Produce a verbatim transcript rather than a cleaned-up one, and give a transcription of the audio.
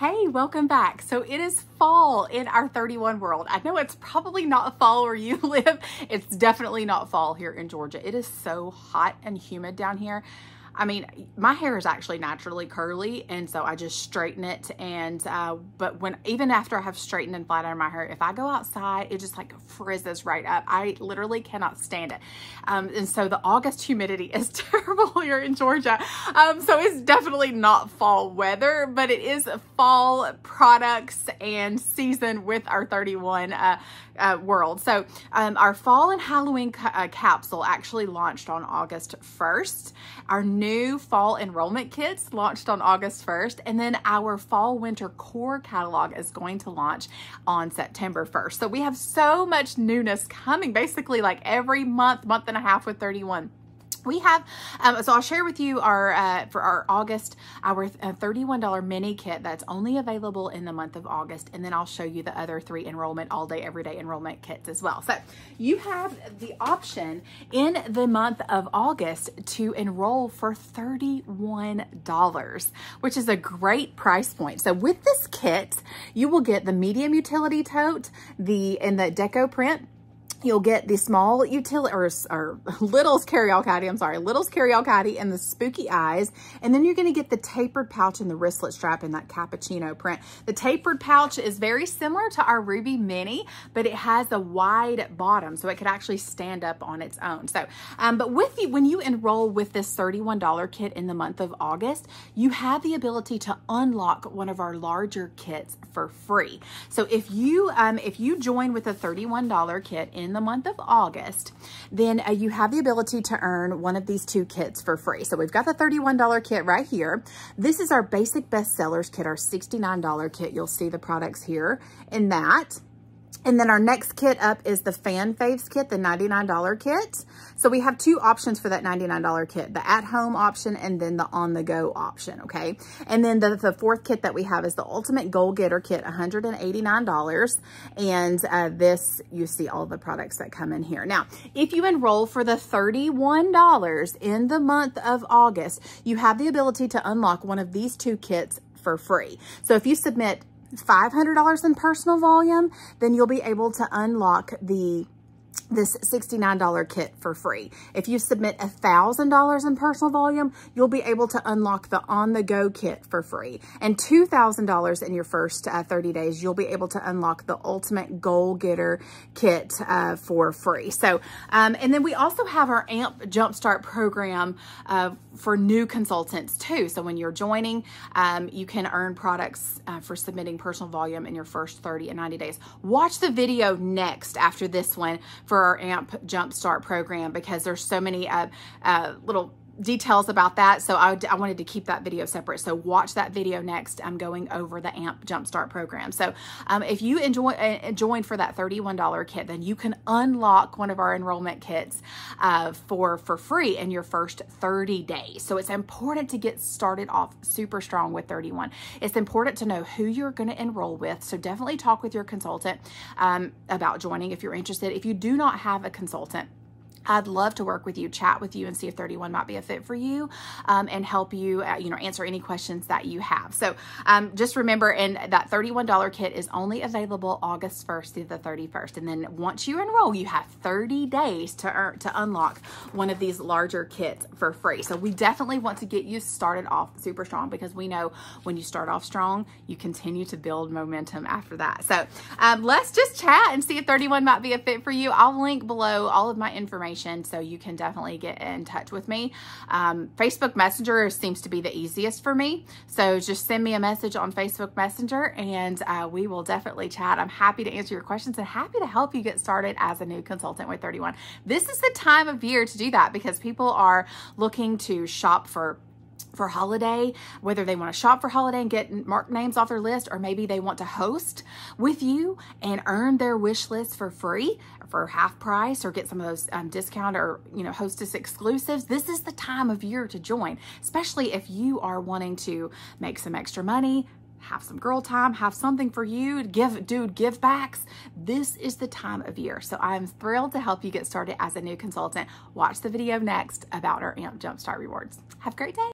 Hey, welcome back. So it is fall in our thirty-one world. I know it's probably not fall where you live. It's definitely not fall here in Georgia. It is so hot and humid down here. I mean, my hair is actually naturally curly, and so I just straighten it. And, uh, but when, even after I have straightened and flat ironed my hair, if I go outside, it just like frizzes right up. I literally cannot stand it. Um, and so the August humidity is terrible here in Georgia. Um, so it's definitely not fall weather, but it is fall products and season with our thirty-one, uh, uh, world. So, um, our fall and Halloween ca uh, capsule actually launched on August first. Our new New fall enrollment kits launched on August first, and then our fall winter core catalog is going to launch on September first. So we have so much newness coming basically like every month, month and a half with thirty-one. We have, um, so I'll share with you our, uh, for our August, our thirty-one dollar mini kit that's only available in the month of August. And then I'll show you the other three enrollment, all day, everyday enrollment kits as well. So you have the option in the month of August to enroll for thirty-one dollars, which is a great price point. So with this kit, you will get the medium utility tote, the, in the deco print. You'll get the small utility or, or Little's Carry All Caddy, I'm sorry, Little's Carry All Caddy and the Spooky Eyes. And then you're going to get the tapered pouch and the wristlet strap in that cappuccino print. The tapered pouch is very similar to our Ruby Mini, but it has a wide bottom, so it could actually stand up on its own. So, um, but with you, when you enroll with this thirty-one dollar kit in the month of August, you have the ability to unlock one of our larger kits for free. So if you, um, if you join with a thirty-one dollar kit in the month of August, then uh, you have the ability to earn one of these two kits for free. So we've got the thirty-one dollar kit right here. This is our Basic Bestsellers Kit, our sixty-nine dollar kit. You'll see the products here in that. And then our next kit up is the Fan Faves kit, the ninety-nine dollar kit. So we have two options for that ninety-nine dollar kit, the at-home option and then the on-the-go option, okay? And then the, the fourth kit that we have is the Ultimate Goalgetter Kit, one hundred eighty-nine dollars. And uh, this, you see all the products that come in here. Now, if you enroll for the thirty-one dollars in the month of August, you have the ability to unlock one of these two kits for free. So if you submit five hundred dollars in personal volume, then you'll be able to unlock the this sixty-nine dollar kit for free. If you submit one thousand dollars in personal volume, you'll be able to unlock the on-the-go kit for free. And two thousand dollars in your first uh, thirty days, you'll be able to unlock the Ultimate Goalgetter Kit uh, for free. So, um, and then we also have our A M P Jumpstart Program uh, for new consultants too. So when you're joining, um, you can earn products uh, for submitting personal volume in your first thirty and ninety days. Watch the video next after this one for our A M P Jumpstart program, because there's so many uh, uh, little details about that. So I, I wanted to keep that video separate. So watch that video next. I'm going over the A M P Jumpstart program. So um, if you enjoy, uh, join for that thirty-one dollar kit, then you can unlock one of our enrollment kits uh, for, for free in your first thirty days. So it's important to get started off super strong with thirty-one. It's important to know who you're going to enroll with. So definitely talk with your consultant um, about joining if you're interested. If you do not have a consultant, I'd love to work with you, chat with you, and see if thirty-one might be a fit for you, um, and help you, uh, you know, answer any questions that you have. So um, just remember, and that thirty-one dollar kit is only available August first through the thirty-first. And then once you enroll, you have thirty days to earn, to unlock one of these larger kits for free. So we definitely want to get you started off super strong, because we know when you start off strong, you continue to build momentum after that. So um, let's just chat and see if thirty-one might be a fit for you. I'll link below all of my information, so you can definitely get in touch with me. Um, Facebook Messenger seems to be the easiest for me. So just send me a message on Facebook Messenger, and uh, we will definitely chat. I'm happy to answer your questions and happy to help you get started as a new consultant with thirty-one. This is the time of year to do that, because people are looking to shop for for holiday, whether they want to shop for holiday and get marked names off their list, or maybe they want to host with you and earn their wish list for free, for half price, or get some of those um, discount or, you know, hostess exclusives. This is the time of year to join, especially if you are wanting to make some extra money, have some girl time, have something for you, give, dude, give backs. This is the time of year. So I'm thrilled to help you get started as a new consultant. Watch the video next about our A M P Jumpstart rewards. Have a great day.